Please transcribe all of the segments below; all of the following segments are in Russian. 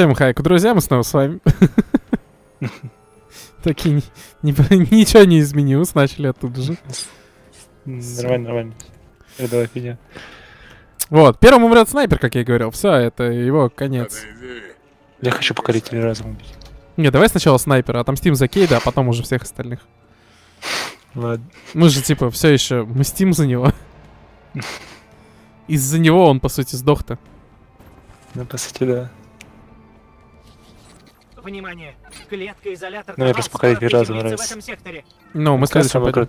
Всем хайку, друзья, мы снова с вами. Такие, ничего не изменилось, начали оттуда же. Нормально, нормально. Рядовая фигня. Вот, первым умрет снайпер, как я и говорил. Все, это его конец. Я хочу покорителей разума убить. Не, давай сначала снайпера, отомстим за Кейда, а потом уже всех остальных. Ладно. Мы же типа все еще мстим за него. Из-за него он, по сути, сдох-то. Ну, по сути, да. Внимание! Клетка-изолятор... Ну, я просто покорителей разума нравится. Ну, мы следующим...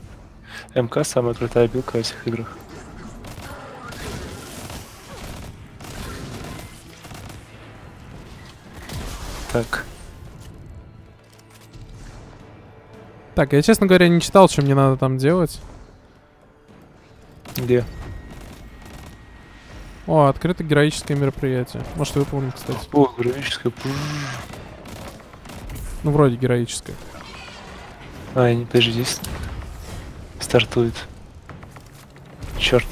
МК самая крутая билка во всех играх. Так. Так, я, честно говоря, не читал, что мне надо там делать. Где? О, открыто героическое мероприятие. Может, выполним, кстати. О, героическое. Ну, вроде героическое. А, не, подожди, здесь стартует. Черт,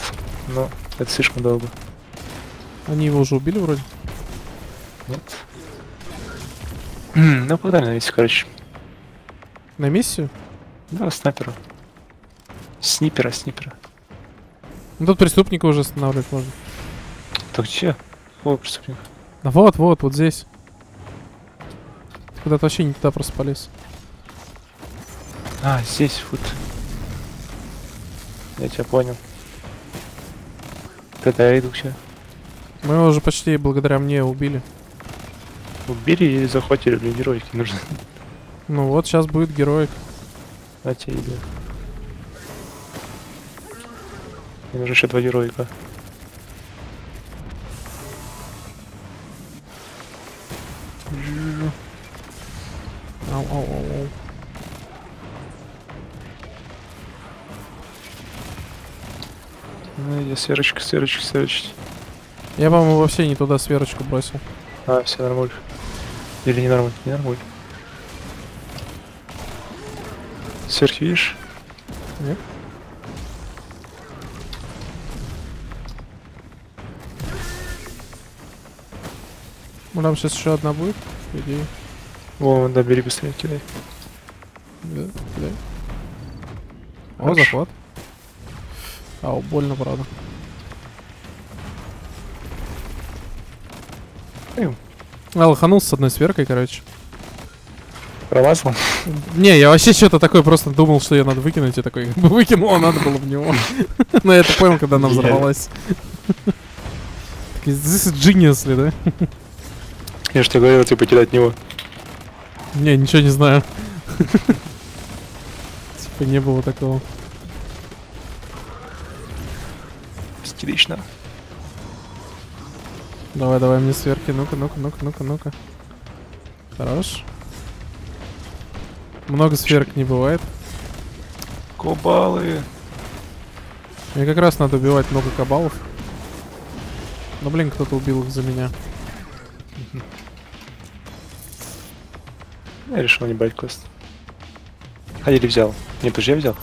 но это слишком долго. Они его уже убили вроде? Нет. Ну, погнали на миссию, короче. На миссию? Да, снайпера. Снипера. Ну, тут преступника уже останавливать можно. Так че? О, преступник. Да вот здесь. Куда-то вообще не туда просто полез. А, здесь вот. Я тебя понял. Когда я иду сейчас. Мы его уже почти благодаря мне убили. Убили или захватили, блин, героики нужны. Ну вот, сейчас будет героик. А тебе иду. Мне нужно еще 2 героика. Ау. Ну, я сверочка. Я, по-моему, вообще не туда сверочку бросил. А, все нормально. Или не нормально. Сверху видишь? Нет. Ну, там сейчас еще одна будет, иди. Вон, да, бери быстрее, кидай. Да. О, захват. Ау, больно, правда. Я лоханулся с одной сверкой, короче. Промазал? Не, я вообще что-то такое просто думал, что ее надо выкинуть, и такой выкинул, а надо было в него. Но я это понял, когда она взорвалась. This is genius, ли, да? Я же тебе говорил, типа, кидать него. Не, ничего не знаю. Типа не было такого. Истерично. Давай мне сверки, ну-ка. Хорош. Много сверок не бывает. Кабалы. Мне как раз надо убивать много кабалов. Но, блин, кто-то убил их за меня. Я решил не брать квест. А, или взял. Нет, подожди, я взял.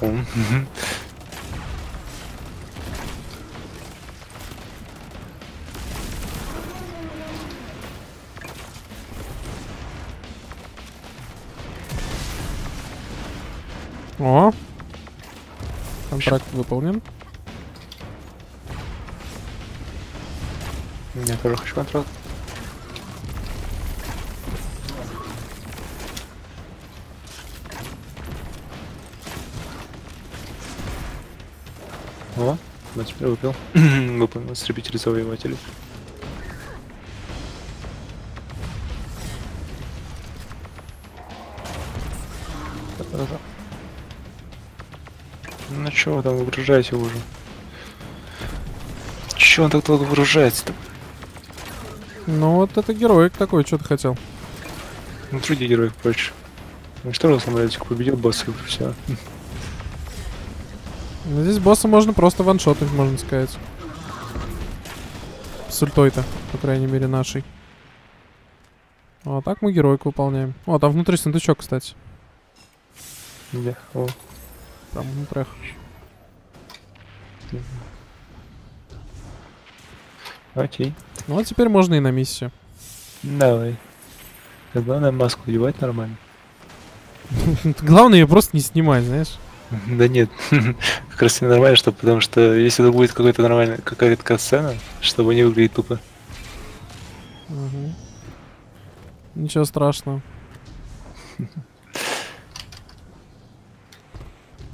О! Контракт выполнен. Я тоже хочу контракт. О, я теперь выпил. Выполнил истребитель завоевателей. Ну че вы там выгружаете уже? Че он так долго выгружается-то? Ну вот это героик такой, что ты хотел? Ну труди героик прочь. Ну что раз самолетик победил босса, все. Ну, здесь босса можно просто ваншотать, можно сказать. С ультой-то, по крайней мере, нашей. А так мы героику выполняем. О, там внутри сундучок, кстати. Где? О. Там внутри. Окей. Ну, а теперь можно и на миссию. Давай. А главное маску одевать нормально. Главное ее просто не снимать, знаешь. Да нет, как раз не нормально, что, потому что если это будет какая-то нормальная катсцена, чтобы не выглядеть тупо. Угу. Ничего страшного.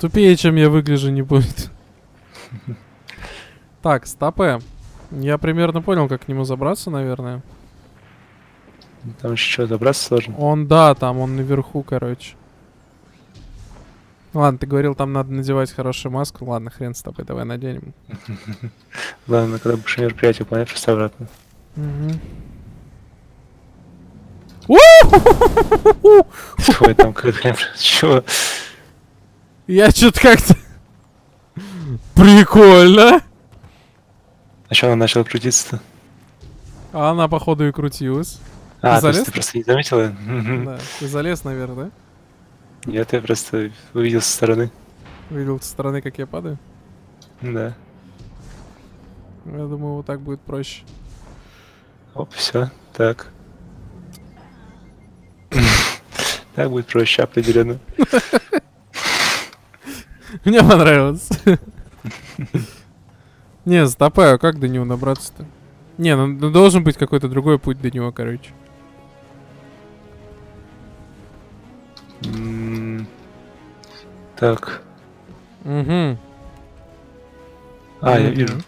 Тупее, чем я выгляжу, не будет. Так, стопэ. Я примерно понял, как к нему забраться, наверное. Там еще что, забраться сложно? Он, да, там, он наверху, короче. Ладно, ты говорил, там надо надевать хорошую маску. Ладно, хрен с тобой, давай наденем. Ладно, когда будешь мероприятие понять, просто обратно. Ой, там крыхлем, чего? Я что-то как-то... Прикольно! А что она начала крутиться-то? А она, походу, и крутилась. А, ты, ты просто не заметила? Да, ты залез, наверное, да? Нет, я просто увидел со стороны. Увидел со стороны, как я падаю? Да. Я думаю, вот так будет проще. Оп, все, так. Так будет проще, определенно. Мне понравилось. Не, стопэ, а как до него набраться-то? Не, ну должен быть какой-то другой путь до него, короче. Так. Угу. А, я вижу.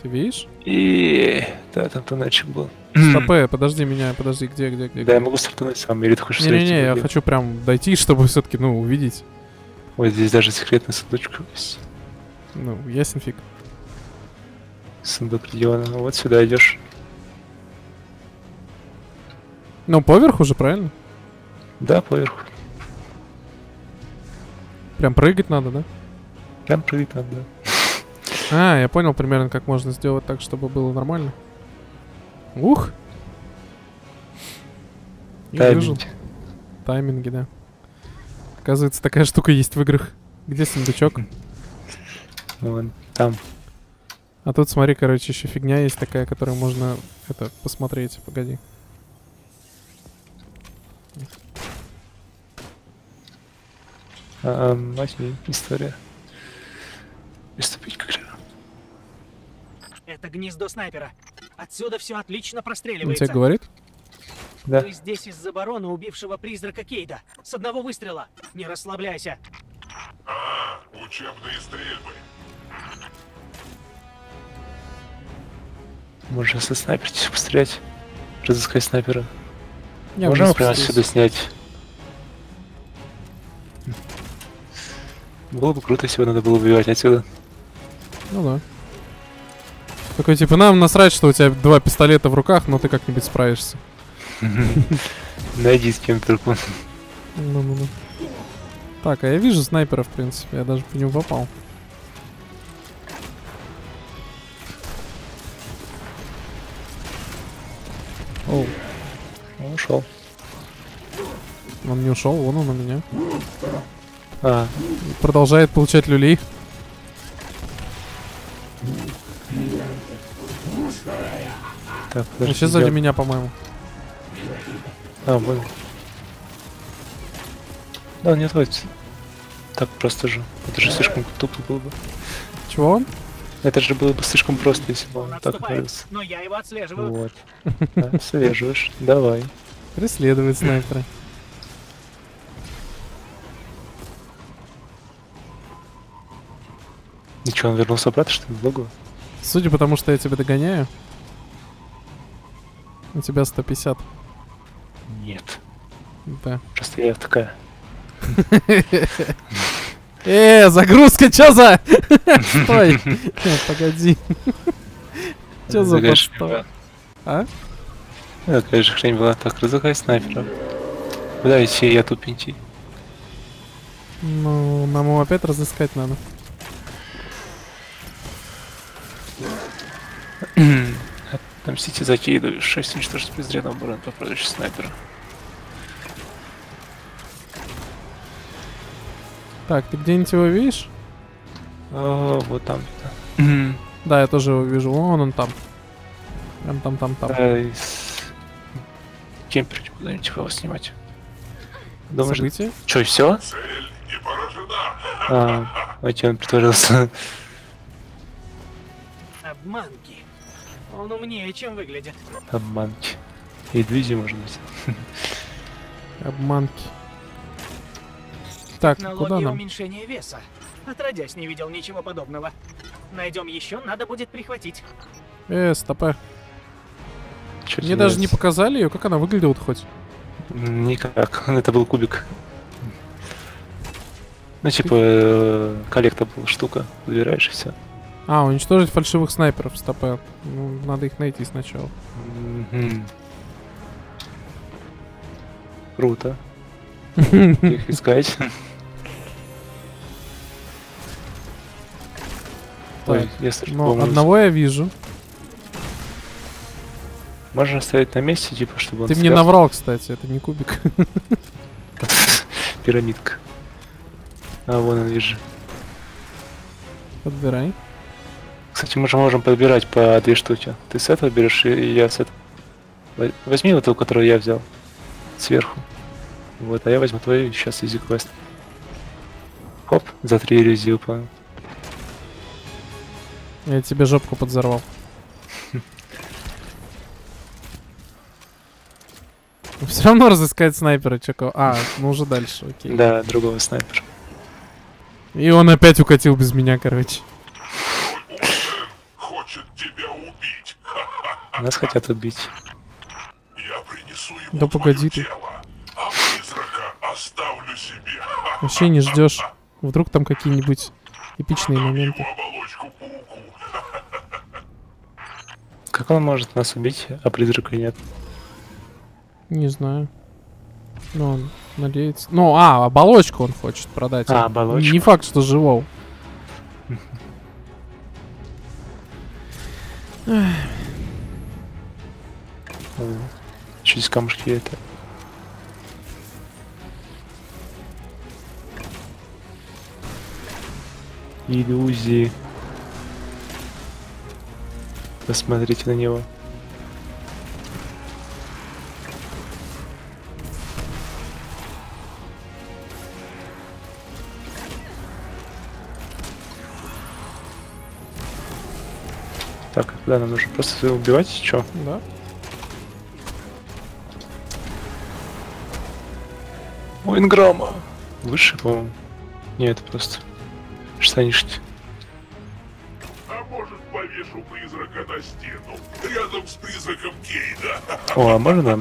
Ты видишь? И да, там тоннельчик был. Стопэ, подожди меня, подожди, где? Да, я могу стартануть сам, или ты хочешь... Не-не-не, я хочу прям дойти, чтобы все-таки, ну, увидеть. Ой, здесь даже секретная сундучка есть. Ну, ясен фиг. Сундук региона. Вот сюда идешь. Ну, поверху же, правильно? Да, поверху. Прям прыгать надо, да? Прям прыгать надо, да. А, я понял примерно, как можно сделать так, чтобы было нормально. Ух! Тайминги. Тайминги, да. Оказывается, такая штука есть в играх. Где сундучок? Вон, там. А тут, смотри, короче, еще фигня есть такая, которую можно, это, посмотреть. Погоди. Окей, история. Приступить к игре. Это гнездо снайпера. Отсюда все отлично простреливается. Он тебе говорит? Да. Вы здесь из-за барона, убившего призрака Кейда. С одного выстрела. Не расслабляйся. А, учебные стрельбы. Можно со снайперки пострелять. Разыскать снайпера. Я можем прямо сюда снять. Было бы круто, если бы надо было убивать отсюда. Ну да. Такой типа, нам насрать, что у тебя два пистолета в руках, но ты как-нибудь справишься. Найди с кем-то только. Ну-ну-ну. Так, а я вижу снайпера, в принципе. Я даже по нему попал. Оу. Он ушел. Он не ушел, вон он у меня. А. Продолжает получать люлей. Так, подожди, сейчас сзади меня, по-моему. А, был. Да, он не отходится. Так просто же. Это же слишком тупо было бы. Чего он? Это же было бы слишком просто, если бы он так отходился. Но я его отслеживаю. Вот. Отслеживаешь. Давай. Преследует снайпера. Ничего, он вернулся обратно, что ли, в логово? Судя по тому, что я тебя догоняю. У тебя 150. Нет. Да. Просто я такая. Загрузка, чё за? Стой! Погоди. Чё за подстава? А? Это, конечно, хрень была. Так, разыграй снайпера. Куда идти? Я тут пинти. Ну, нам его опять разыскать надо. Отомстите за Кейду, 6 уничтожить без дрена барон, продающий снайпера. Так, ты где-нибудь его видишь? О, вот там. Да, я тоже его вижу. Вон он там. Там. кемперки куда-нибудь его снимать. Думаешь, что и все? А, окей, он притворился. Обманки. Он умнее, чем выглядит. Обманки. И двизи, может быть. Обманки. Так, налоги, куда нам? Уменьшение веса. Отродясь, не видел ничего подобного. Найдем еще, надо будет прихватить. Стопэ. Чуть мне даже не показали ее, как она выглядела хоть. Никак, это был кубик. Ну типа коллекта была штука, выбираешь и все. А, уничтожить фальшивых снайперов, стопэ. Ну, надо их найти сначала. Круто. Их искать. Ой, если одного я вижу. Можно оставить на месте, типа, чтобы он... Ты мне наврал, кстати, это не кубик. Пирамидка. А, вон он, вижу. Подбирай. Кстати, мы же можем подбирать по две штуки. Ты с этого берешь, и я с этого. Возьми вот ту, которую я взял. Сверху. Вот, а я возьму твою сейчас изи квест. Хоп, за 3 иллюзии упал. Я тебе жопку подзорвал. Все равно разыскать снайпера, чеко. А, ну уже дальше, окей. Да, другого снайпера. И он опять укатил без меня, короче. Хочет тебя убить. Нас хотят убить. Я принесу ему. Да погоди ты. Тело, а призрака оставлю себе. Вообще не ждешь. Вдруг там какие-нибудь эпичные моменты. Как он может нас убить, а призрака нет? Не знаю. Ну, он надеется. Ну, а, оболочку он хочет продать. А, оболочку. Не факт, что живого. Через камушки это. Иллюзии. Посмотрите на него. Так, да, нам нужно просто его убивать, чё? Да. О, инграмма. Выше, по-моему. Нет, просто штанишки. А может, повешу призрака на стену? Рядом с призраком Кейда. О, а можно?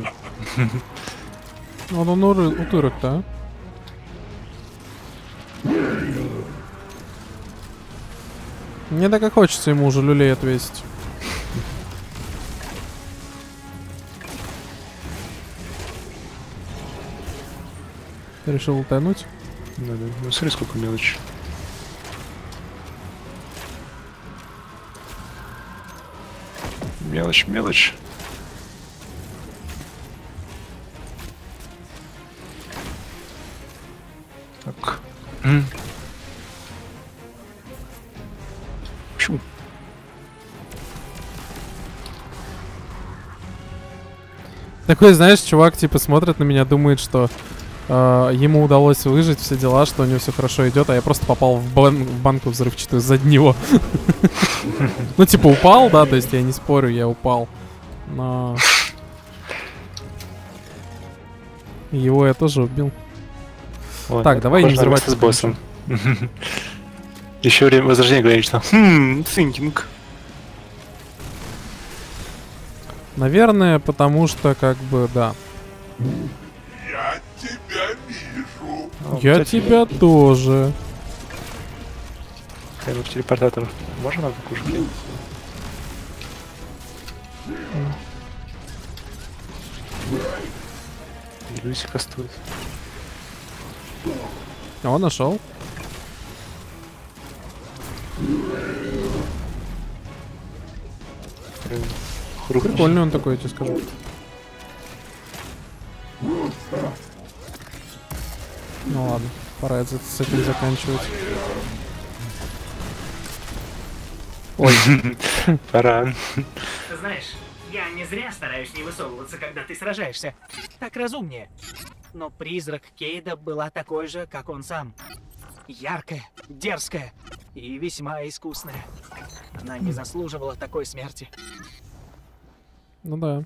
Ну, он утырок-то, а? Мне так и хочется ему уже люлей отвесить. Решил утонуть? Да, да. Ну смотри, сколько мелочи. Мелочь, мелочь. Так. Такой, знаешь, чувак типа смотрит на меня, думает, что ему удалось выжить, все дела, что у него все хорошо идет, а я просто попал в банку взрывчатую сзади него. Ну типа упал, да, то есть я не спорю, я упал. Но его я тоже убил. Так, давай не взрывать с боссом. Еще время возрождения конечно. Thinking. Наверное, потому что, как бы, да. Я тебя вижу. Я тебя тоже. Кайдер телепортатор. Можно нам покушать? Люсика стоит. О, нашел. Прикольный он такой, я тебе скажу. Ну ладно, пора с этим заканчивать. Ой, пора. Знаешь, Я не зря стараюсь не высовываться, когда ты сражаешься. Так разумнее. Но призрак Кейда была такой же, как он сам. Яркая, дерзкая и весьма искусная. Она не заслуживала такой смерти. Ну да.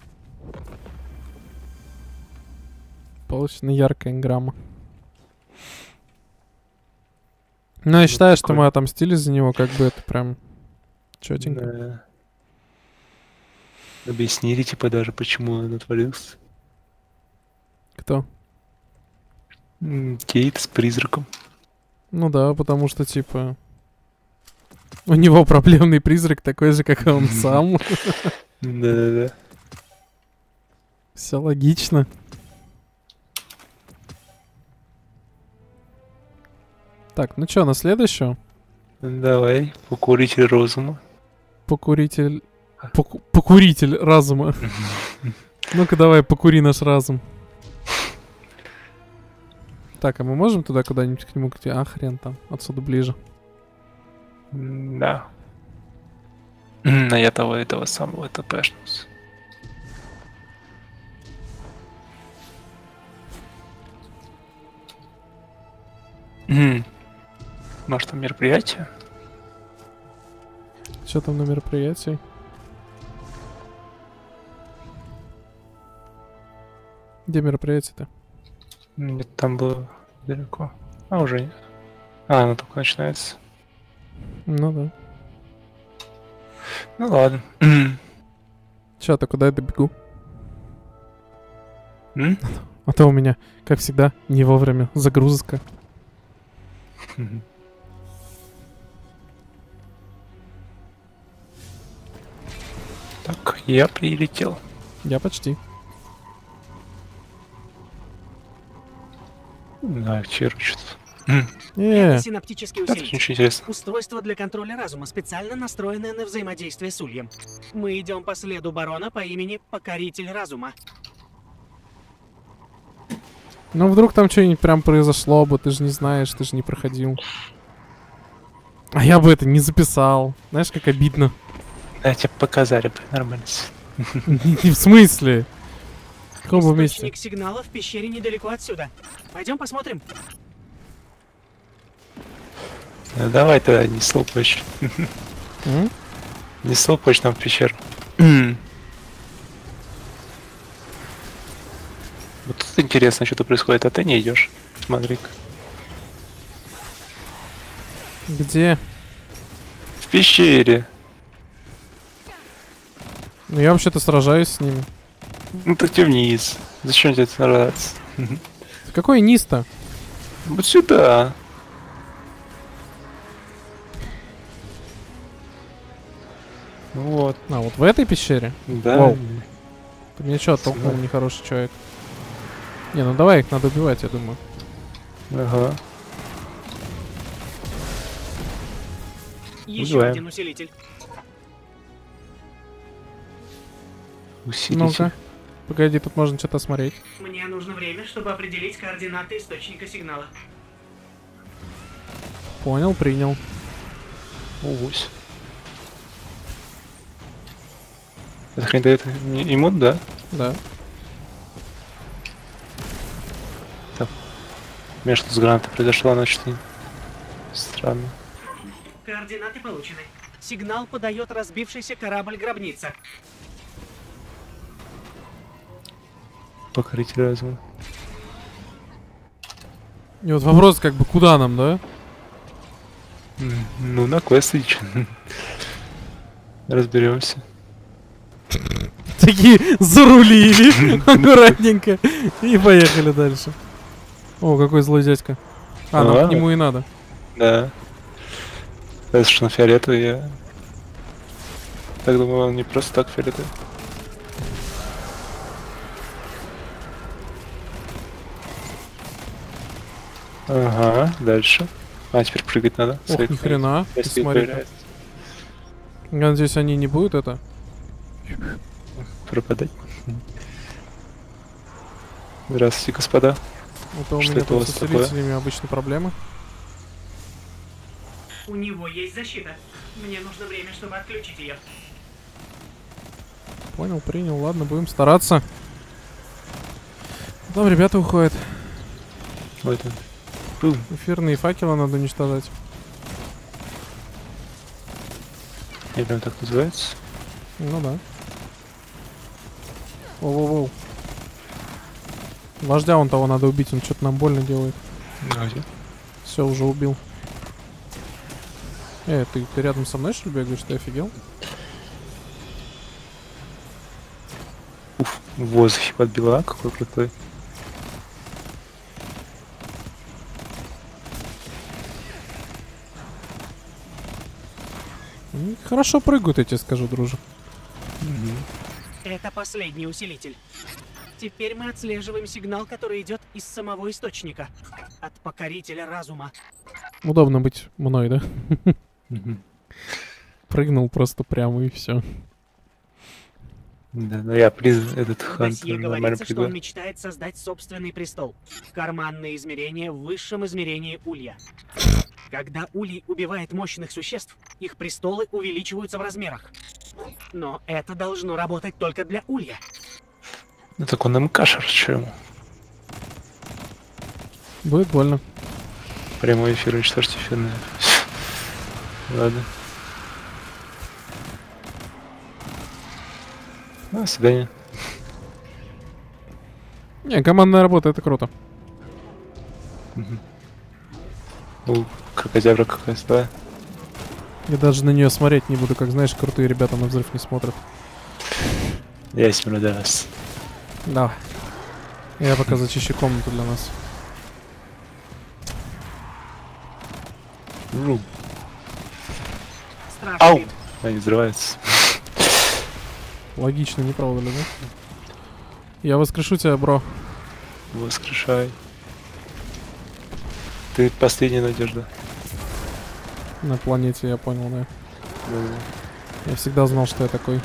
Получена яркая инграмма. Ну, я считаю, что мы отомстили за него, как бы это прям чётенько. Да. Объяснили, типа, даже, почему он отвалился. Кто? Кейт с призраком. Ну да, потому что, типа, у него проблемный призрак такой же, как и он сам. Да-да-да. Все логично. Так, ну чё, на следующую? Давай, покуритель разума. Покуритель... Покуритель разума. Ну-ка давай, покури наш разум. Так, а мы можем туда куда-нибудь к нему? А, хрен там, отсюда ближе. Да. Но я того этого самого ТПшнулся. Может, там мероприятие? Что там на мероприятии? Где мероприятие-то? Нет, там было далеко. А, уже нет. А, оно только начинается. Ну да. Ну ладно. Че, ты куда я добегу? А то у меня, как всегда, не вовремя загрузка. Так, я прилетел. Я почти. Да, черчит. Синаптический усилитель. Устройство для контроля разума, специально настроенное на взаимодействие с ульем. Мы идем по следу барона по имени Покоритель Разума. Ну вдруг там что-нибудь прям произошло бы, ты же не знаешь, ты же не проходил. А я бы это не записал. Знаешь, как обидно. Да, тебе показали бы, нормально. В смысле? В каком месте? Источник сигнала в пещере недалеко отсюда. Пойдем посмотрим. Давай тогда не слопаешь. Не слопаешь нам в пещеру. Вот тут интересно, что-то происходит, а ты не идешь. Смотри-ка. Где? В пещере. Ну я вообще-то сражаюсь с ними. Ну так тебе вниз. Зачем тебе сражаться? Какой низ-то? Вот сюда. Вот. А, вот в этой пещере? Да. Вау. Ты мне что оттолкнул, нехороший человек? Не, ну давай, их надо убивать, я думаю. Ага. Еще один усилитель. Усилитель. Ну-ка. Погоди, тут можно что-то смотреть. Мне нужно время, чтобы определить координаты источника сигнала. Понял, принял. Ось. Это хрень дает имут, да? Да. Между с граната произошло, она очень странно. Координаты получены. Сигнал подает разбившийся корабль-гробница. Покоритель разума. И вот вопрос, как бы, куда нам, да? Ну, на квест лично. Разберемся. Такие зарулили аккуратненько и поехали дальше. О, какой злой дядька. А, ну, нам ладно. К нему и надо. Да. Это что на фиолетовый, я... Так думаю, он не просто так фиолетовый. Ага, дальше. А, теперь прыгать надо. Ох, ни хрена. Я надеюсь, они не будут это... Пропадать. Здравствуйте, господа. Это у меня просто с зрителями обычно проблемы. У него есть защита. Мне нужно время, чтобы отключить ее. Понял, принял. Ладно, будем стараться. Там ребята уходят. Вот он. Эфирные факелы надо уничтожать. Я прям так называется? Ну да. Воу-воу-воу. Вождя вон того надо убить, он что-то нам больно делает. Давайте. Все, уже убил. Ты рядом со мной, что ли, бегаешь? Ты офигел? Уф, в воздухе подбила, какой крутой. Хорошо прыгают, я тебе скажу, друже. Это последний усилитель. Теперь мы отслеживаем сигнал, который идет из самого источника. От покорителя разума. Удобно быть мной, да? Прыгнул просто прямо и все. Да, но я приз этот хант. Говорится, что он мечтает создать собственный престол. Карманное измерение в высшем измерении улья. Когда улей убивает мощных существ, их престолы увеличиваются в размерах. Но это должно работать только для улья. Ну так он МК шарчил ему. Будет больно. Прямой эфир, уничтожьте эфирное. Ладно. До свидания. Не, командная работа, это круто. Угу. Крокозябра какая-то, да? Я даже на нее смотреть не буду, как знаешь, крутые ребята на взрыв не смотрят. Я смотрю для нас. Да. Я пока зачищу комнату для нас. Ау! Они взрываются. Логично, не правда ли, да? Я воскрешу тебя, бро. Воскрешай. Ты последняя надежда. На планете, я понял, да. Да. Я всегда знал, что я такой.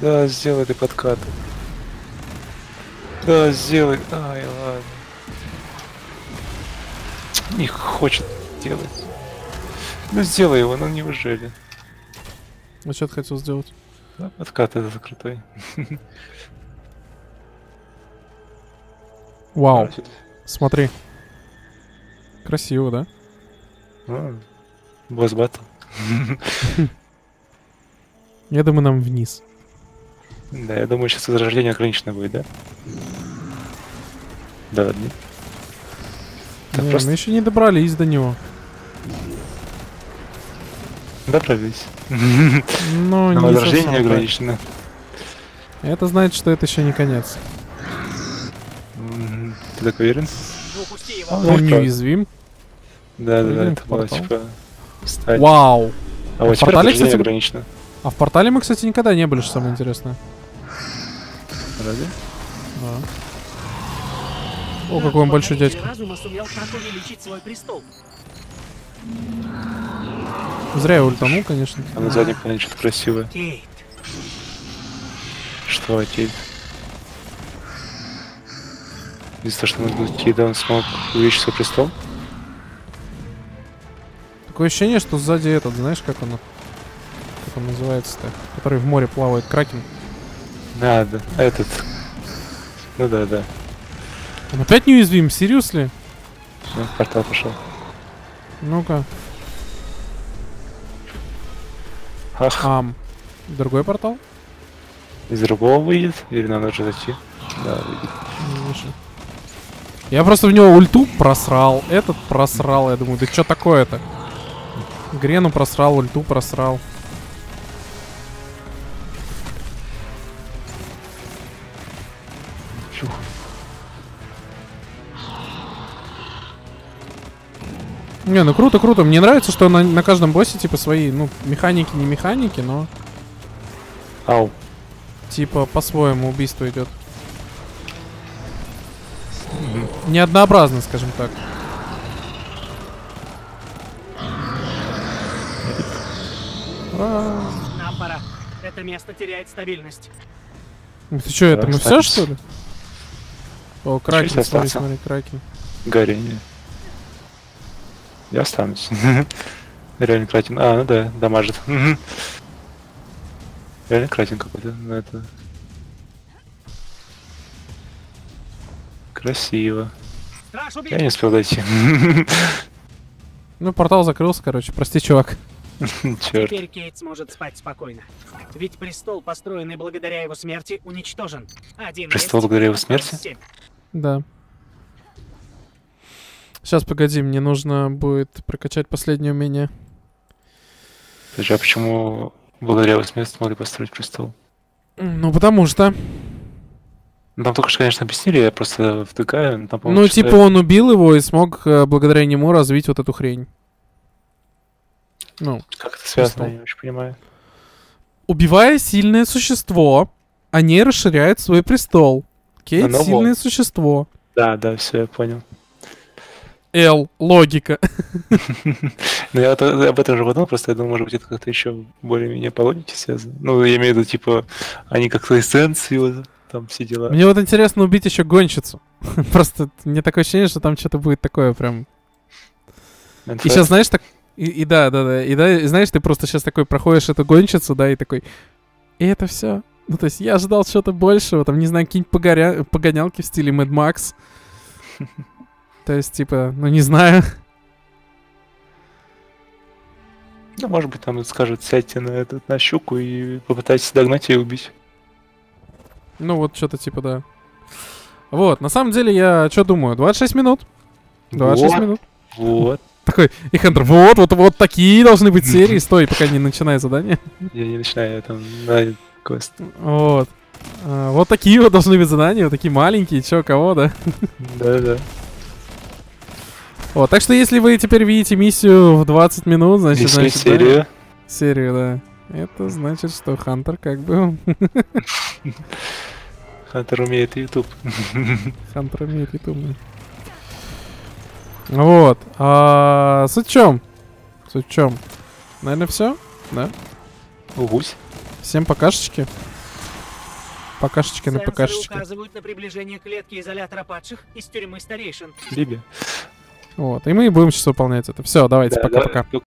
Да, сделай ты подкат. Да, сделай. Ай, ладно. Не хочет делать. Ну сделай его, ну неужели? А что ты хотел сделать? Да, подкат это закрутой. Вау. Смотри. Красиво, да? Босс баттл. Я думаю, нам вниз. Да, я думаю, сейчас возрождение ограничено будет, да? Да, ладно. Да, просто... Мы еще не добрались до него. Добрались. Но не возрождение ограничено. Это значит, что это еще не конец. Ты так уверен? Он неуязвим. Да, это было типа... Вау! А вот теперь возрождение ограничено. А в портале мы, кстати, никогда не были, что самое интересное. Разве? Да. О, какой он большой дядька. Зря я ультанул, конечно. А на заднем плане что-то красивое. Что, Кейд? Из-за того, что нужно Кейда, он смог увеличить свой престол? Такое ощущение, что сзади этот, знаешь, как он... Как он называется-то? Который в море плавает, кракен. Да, да, этот. Ну да. Он опять неуязвим, серьезно? Все, портал пошел. Ну-ка. Ах. Другой портал? Из другого выйдет? Или нам нужно зайти? Да, выйдет. Я просто в него ульту просрал, этот просрал, я думаю, да что такое-то? Грену просрал, ульту просрал. Не, ну круто. Мне нравится, что на каждом боссе, типа, свои, ну, механики, не механики, но... Ау. Типа, по-своему убийство идет. Неоднообразно, скажем так. Нам пора. Это место теряет стабильность. Ты что, это мы все, что ли? О, Кракен, смотри, Кракен. Горение. Я останусь. Реально Кракен. А, ну да, дамажит. Реально кратен какой-то, но это... Красиво. Я не успел дойти. Ну, портал закрылся, короче. Прости, чувак. Черт. Теперь Кейт сможет спать спокойно. Ведь престол, построенный благодаря его смерти, уничтожен. Престол благодаря его смерти? Да. Сейчас, погоди, мне нужно будет прокачать последнее умение. Слушай, а почему благодаря его смерти смогли построить престол? Ну, потому что... Там только что, конечно, объяснили, я просто втыкаю. Там, ну, типа, он убил его и смог благодаря нему развить вот эту хрень. Ну, как это связано, я не очень понимаю. Убивая сильное существо, они расширяют свой престол. Кейт — сильное существо. Да, да, все, я понял. Логика. Ну, я об этом же подумал, просто я думаю, может быть, это как-то еще более-менее по логике связано. Ну, я имею в виду, типа, они как-то эссенцию... Там все дела. Мне вот интересно убить еще гонщицу. Просто мне такое ощущение, что там что-то будет такое прям. И сейчас, знаешь, так... И да. И да, знаешь, ты просто сейчас такой проходишь эту гонщицу, да, и такой... И это все. Ну, то есть я ожидал что-то большего. Там, не знаю, какие-нибудь погонялки в стиле Mad Max. То есть, типа, ну, не знаю. Ну, может быть, там скажут, сядьте на щуку и попытайтесь догнать ее и убить. Ну вот, что-то типа, да. Вот, на самом деле, я что думаю? 26 минут. 26 вот, минут. Вот. Такой, Ихандр, вот такие должны быть серии. Стой, пока не начинай задание. Я не начинаю, я там на квест. Вот. Вот такие вот должны быть задания, вот такие маленькие, чё, кого, да? Да-да-да. Вот, так что если вы теперь видите миссию в 20 минут, значит... Серию. Да, серию, да. Это значит, что Хантер как бы... Хантер умеет YouTube. Хантер умеет YouTube. Вот. Суть в чем? Суть в чем? Наверное, все? Да? Угусь. Всем покашечки. Покашечки на покашечки. Указывают на приближение клетки изолятора падших из тюрьмы старейшин. Либи. Вот. И мы будем сейчас выполнять это. Все, давайте, пока-пока.